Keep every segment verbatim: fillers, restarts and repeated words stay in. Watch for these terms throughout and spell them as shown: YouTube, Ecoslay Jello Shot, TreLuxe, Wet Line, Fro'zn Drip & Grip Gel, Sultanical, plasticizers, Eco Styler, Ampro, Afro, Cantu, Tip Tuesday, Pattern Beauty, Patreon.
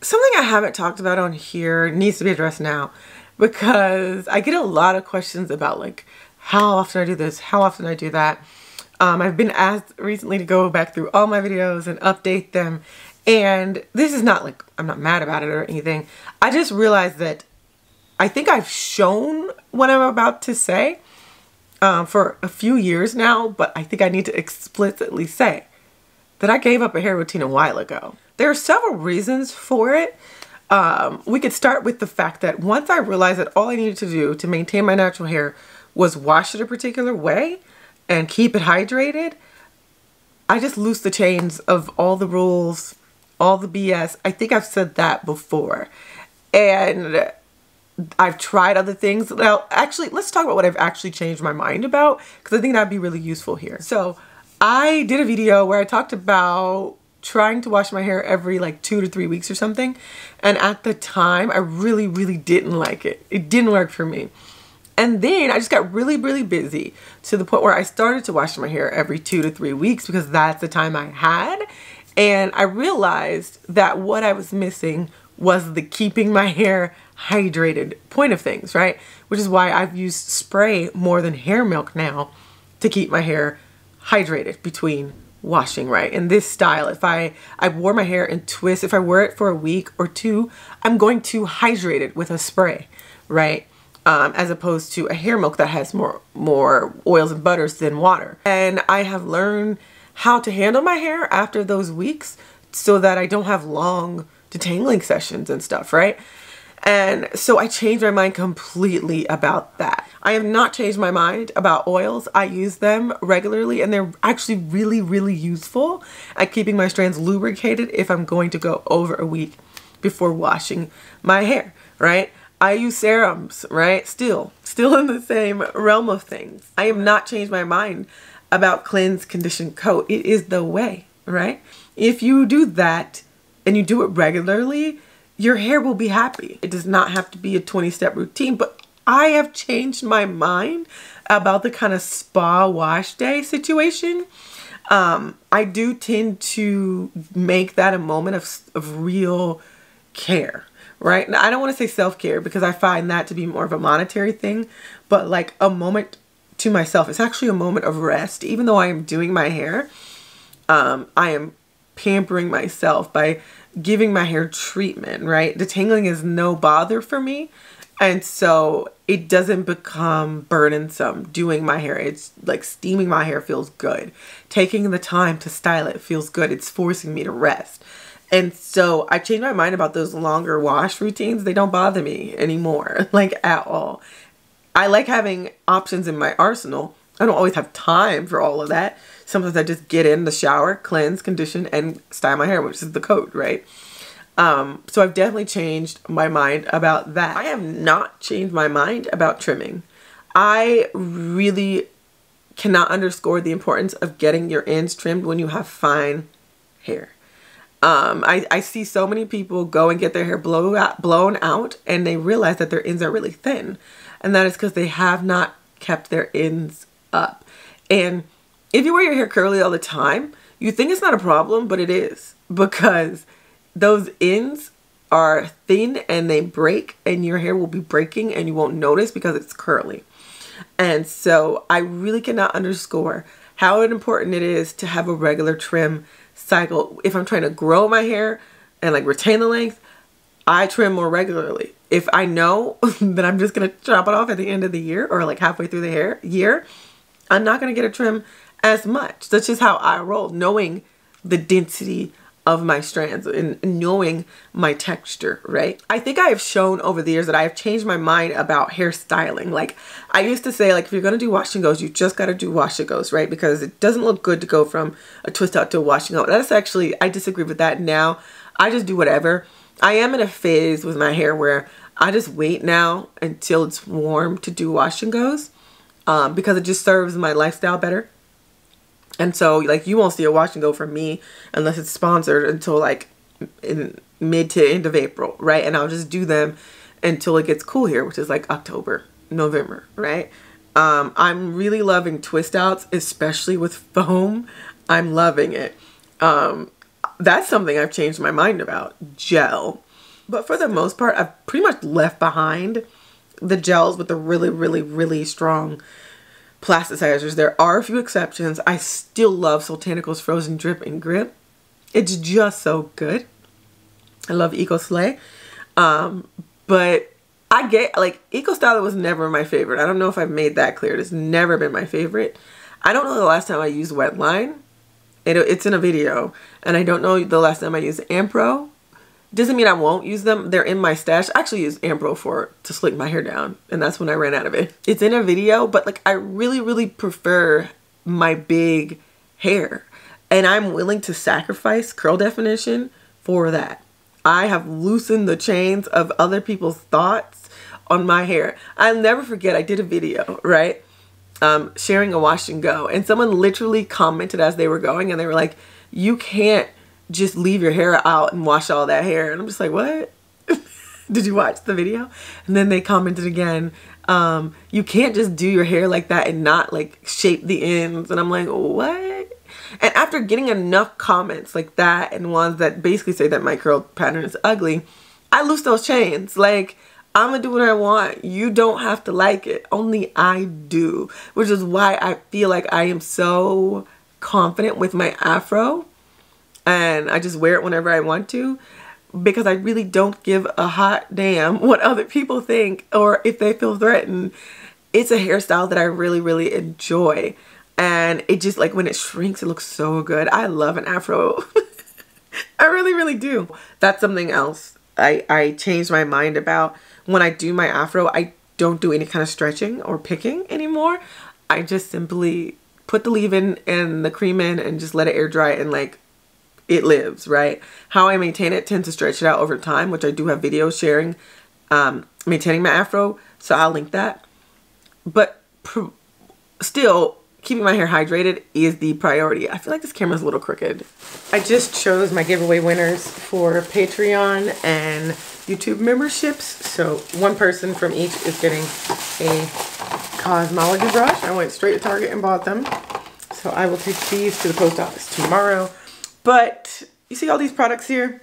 something I haven't talked about on here needs to be addressed now, because I get a lot of questions about like how often I do this, how often I do that. Um, I've been asked recently to go back through all my videos and update them. And this is not like, I'm not mad about it or anything. I just realized that I think I've shown what I'm about to say um, for a few years now, but I think I need to explicitly say that I gave up a hair routine a while ago. There are several reasons for it. Um, we could start with the fact that once I realized that all I needed to do to maintain my natural hair was wash it a particular way and keep it hydrated, I just loosed the chains of all the rules, all the B S. I think I've said that before. And I've tried other things. Now, actually, let's talk about what I've actually changed my mind about, because I think that'd be really useful here. So I did a video where I talked about trying to wash my hair every like two to three weeks or something. And at the time, I really, really didn't like it. It didn't work for me. And then I just got really, really busy to the point where I started to wash my hair every two to three weeks because that's the time I had. And I realized that what I was missing was the keeping my hair hydrated point of things, right? Which is why I've used spray more than hair milk now to keep my hair hydrated between washing, right? In this style, if I, I wore my hair in twists, if I wear it for a week or two, I'm going to hydrate it with a spray, right? Um, as opposed to a hair milk that has more more oils and butters than water. And I have learned how to handle my hair after those weeks so that I don't have long detangling sessions and stuff, right? And so I changed my mind completely about that. I have not changed my mind about oils. I use them regularly and they're actually really, really useful at keeping my strands lubricated if I'm going to go over a week before washing my hair, right? I use serums, right? Still, still in the same realm of things. I have not changed my mind about cleanse, condition, coat. It is the way, right? If you do that and you do it regularly, your hair will be happy. It does not have to be a twenty step routine, but I have changed my mind about the kind of spa wash day situation. Um, I do tend to make that a moment of, of real care. Right? Now, I don't want to say self-care because I find that to be more of a monetary thing, but like a moment to myself. It's actually a moment of rest. Even though I am doing my hair, um, I am pampering myself by giving my hair treatment, right? Detangling is no bother for me. And so it doesn't become burdensome doing my hair. It's like steaming my hair feels good. Taking the time to style it feels good. It's forcing me to rest. And so I changed my mind about those longer wash routines. They don't bother me anymore, like at all. I like having options in my arsenal. I don't always have time for all of that. Sometimes I just get in the shower, cleanse, condition, and style my hair, which is the coat, right? Um, so I've definitely changed my mind about that. I have not changed my mind about trimming. I really cannot underscore the importance of getting your ends trimmed when you have fine hair. Um, I, I see so many people go and get their hair blow out, blown out and they realize that their ends are really thin. And that is because they have not kept their ends up. And if you wear your hair curly all the time, you think it's not a problem, but it is, because those ends are thin and they break and your hair will be breaking and you won't notice because it's curly. And so I really cannot underscore how important it is to have a regular trim cycle. If I'm trying to grow my hair and like retain the length, I trim more regularly. If I know that I'm just going to chop it off at the end of the year or like halfway through the hair year, I'm not going to get a trim as much. That's just how I roll, knowing the density of my strands and knowing my texture, right? I think I have shown over the years that I have changed my mind about hair styling. Like I used to say, like, if you're going to do wash and goes, you just got to do wash and goes, right? Because it doesn't look good to go from a twist out to a wash and go. That's actually, I disagree with that now. I just do whatever. I am in a phase with my hair where I just wait now until it's warm to do wash and goes, um, because it just serves my lifestyle better. And so like you won't see a wash and go from me unless it's sponsored until like in mid to end of April, right? And I'll just do them until it gets cool here, which is like October, November, right? Um, I'm really loving twist outs, especially with foam. I'm loving it. Um, that's something I've changed my mind about. Gel. But for the most part, I've pretty much left behind the gels with the really, really, really strong plasticizers. There are a few exceptions. I still love Sultanical's Frozen Drip and Grip. It's just so good. I love Eco Slay. Um, but I get, like, Eco Styler was never my favorite. I don't know if I've made that clear. It's never been my favorite. I don't know the last time I used Wet Line. It, it's in a video. And I don't know the last time I used Ampro. Doesn't mean I won't use them. They're in my stash. I actually used Ampro for to slick my hair down. And that's when I ran out of it. It's in a video, but, like, I really, really prefer my big hair. And I'm willing to sacrifice curl definition for that. I have loosened the chains of other people's thoughts on my hair. I'll never forget, I did a video, right? Um, sharing a wash and go. And someone literally commented as they were going, and they were like, you can't just leave your hair out and wash all that hair. And I'm just like, what? Did you watch the video? And then they commented again, um, you can't just do your hair like that and not, like, shape the ends. And I'm like, what? And after getting enough comments like that and ones that basically say that my curl pattern is ugly, I loose those chains. Like, I'm gonna do what I want. You don't have to like it. Only I do. Which is why I feel like I am so confident with my afro. And I just wear it whenever I want to. Because I really don't give a hot damn what other people think or if they feel threatened. It's a hairstyle that I really, really enjoy. And it just, like, when it shrinks, it looks so good. I love an afro. I really, really do. That's something else I, I changed my mind about. When I do my afro, I don't do any kind of stretching or picking anymore. I just simply put the leave-in and the cream in and just let it air dry, and, like, it lives, right? How I maintain it tends to stretch it out over time, which I do have videos sharing, um, maintaining my afro. So I'll link that. But pr still... keeping my hair hydrated is the priority. I feel like this camera's a little crooked. I just chose my giveaway winners for Patreon and YouTube memberships. So one person from each is getting a cosmology brush. I went straight to Target and bought them. So I will take these to the post office tomorrow. But you see all these products here?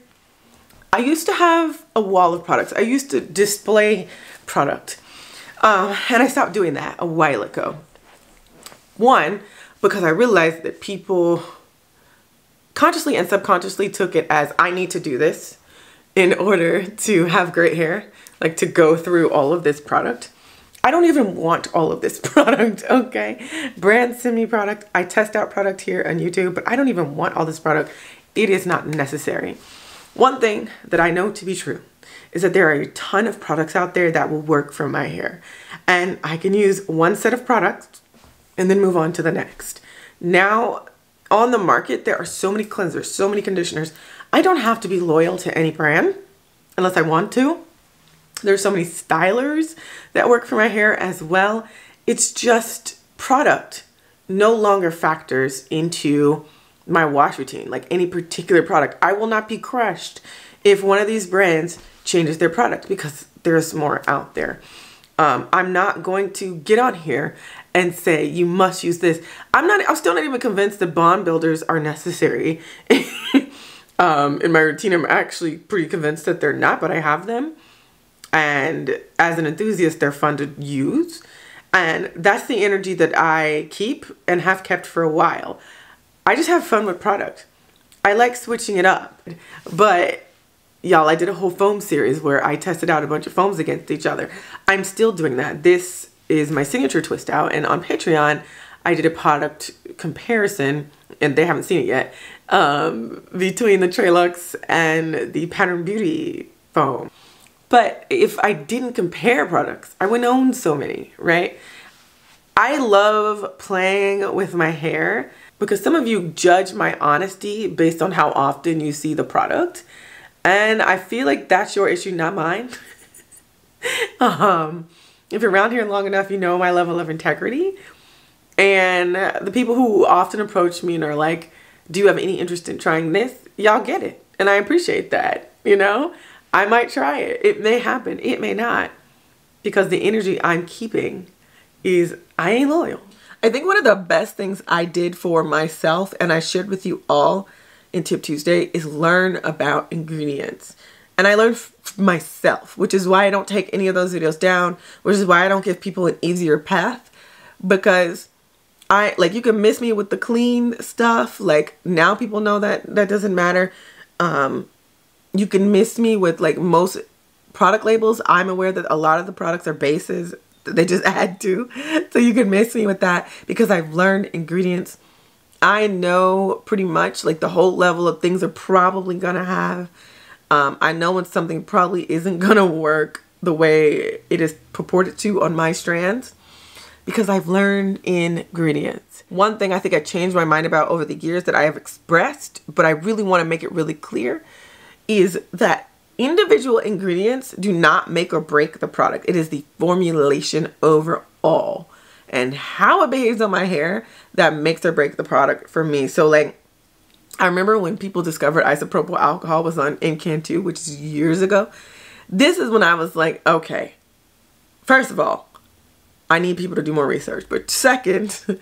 I used to have a wall of products. I used to display product. Uh, and I stopped doing that a while ago. One, because I realized that people consciously and subconsciously took it as, I need to do this in order to have great hair, like to go through all of this product. I don't even want all of this product, okay? Brands send me product. I test out product here on YouTube, but I don't even want all this product. It is not necessary. One thing that I know to be true is that there are a ton of products out there that will work for my hair. And I can use one set of products and then move on to the next. Now, on the market, there are so many cleansers, so many conditioners. I don't have to be loyal to any brand unless I want to. There's so many stylers that work for my hair as well. It's just product no longer factors into my wash routine, like any particular product. I will not be crushed if one of these brands changes their product because there's more out there. Um, I'm not going to get on here and say, you must use this. I'm not, I'm still not even convinced that bond builders are necessary um, in my routine. I'm actually pretty convinced that they're not, but I have them. And as an enthusiast, they're fun to use. And that's the energy that I keep and have kept for a while. I just have fun with product. I like switching it up, but y'all, I did a whole foam series where I tested out a bunch of foams against each other. I'm still doing that. This is my signature twist out, and on Patreon, I did a product comparison, and they haven't seen it yet, um, between the TreLuxe and the Pattern Beauty foam. But if I didn't compare products, I wouldn't own so many, right? I love playing with my hair because some of you judge my honesty based on how often you see the product. And I feel like that's your issue, not mine. um, if you're around here long enough, you know my level of integrity. And the people who often approach me and are like, do you have any interest in trying this? Y'all get it. And I appreciate that, you know? I might try it. It may happen. It may not. Because the energy I'm keeping is I ain't loyal. I think one of the best things I did for myself, and I shared with you all in Tip Tuesday, is learn about ingredients. And I learned for myself, which is why I don't take any of those videos down, which is why I don't give people an easier path, because I, like, you can miss me with the clean stuff. Like, now people know that that doesn't matter. Um, you can miss me with, like, most product labels. I'm aware that a lot of the products are bases that they just add to. So you can miss me with that because I've learned ingredients. I know pretty much, like, the whole level of things are probably going to have. Um, I know when something probably isn't going to work the way it is purported to on my strands, because I've learned ingredients. One thing I think I changed my mind about over the years that I have expressed, but I really want to make it really clear, is that individual ingredients do not make or break the product. It is the formulation overall and how it behaves on my hair that makes or breaks the product for me. So, like, I remember when people discovered isopropyl alcohol was on in Cantu, which is years ago. This is when I was like, okay, first of all, I need people to do more research. But second,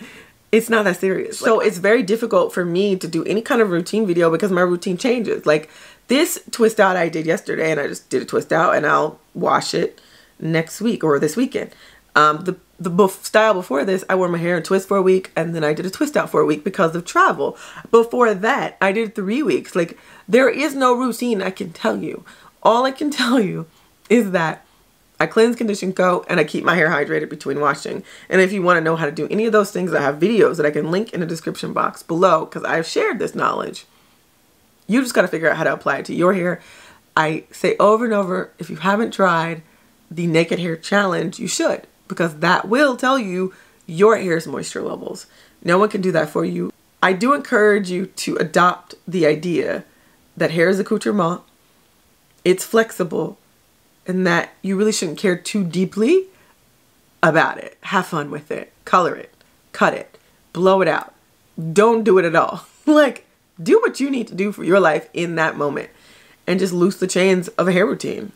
it's not that serious. So it's very difficult for me to do any kind of routine video because my routine changes. Like this twist out I did yesterday, and I just did a twist out, and I'll wash it next week or this weekend. Um, the the style before this, I wore my hair in twist for a week, and then I did a twist out for a week because of travel. Before that, I did three weeks. Like, there is no routine I can tell you. All I can tell you is that I cleanse, condition, coat, and I keep my hair hydrated between washing. And if you want to know how to do any of those things, I have videos that I can link in the description box below because I've shared this knowledge. You just got to figure out how to apply it to your hair. I say over and over, if you haven't tried the Naked Hair Challenge, you should, because that will tell you your hair's moisture levels. No one can do that for you. I do encourage you to adopt the idea that hair is accoutrement, it's flexible, and that you really shouldn't care too deeply about it. Have fun with it. Color it. Cut it. Blow it out. Don't do it at all. Like, do what you need to do for your life in that moment and just loose the chains of a hair routine.